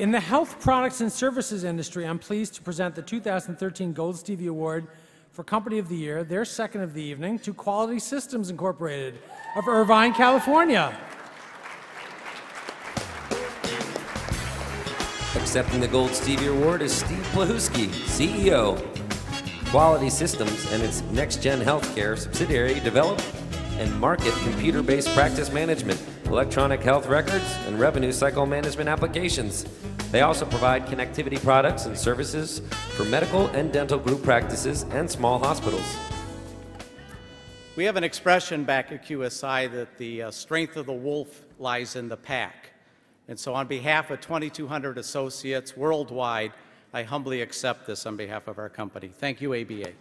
In the health products and services industry, I'm pleased to present the 2013 Gold Stevie Award for Company of the Year, their second of the evening, to Quality Systems Incorporated of Irvine, California. Accepting the Gold Stevie Award is Steve Plahuski, CEO, Quality Systems and its NextGen Healthcare subsidiary develop and market computer-based practice management, electronic health records, and revenue cycle management applications. They also provide connectivity products and services for medical and dental group practices and small hospitals. We have an expression back at QSI that the strength of the wolf lies in the pack. And so on behalf of 2,200 associates worldwide, I humbly accept this on behalf of our company. Thank you, ABA.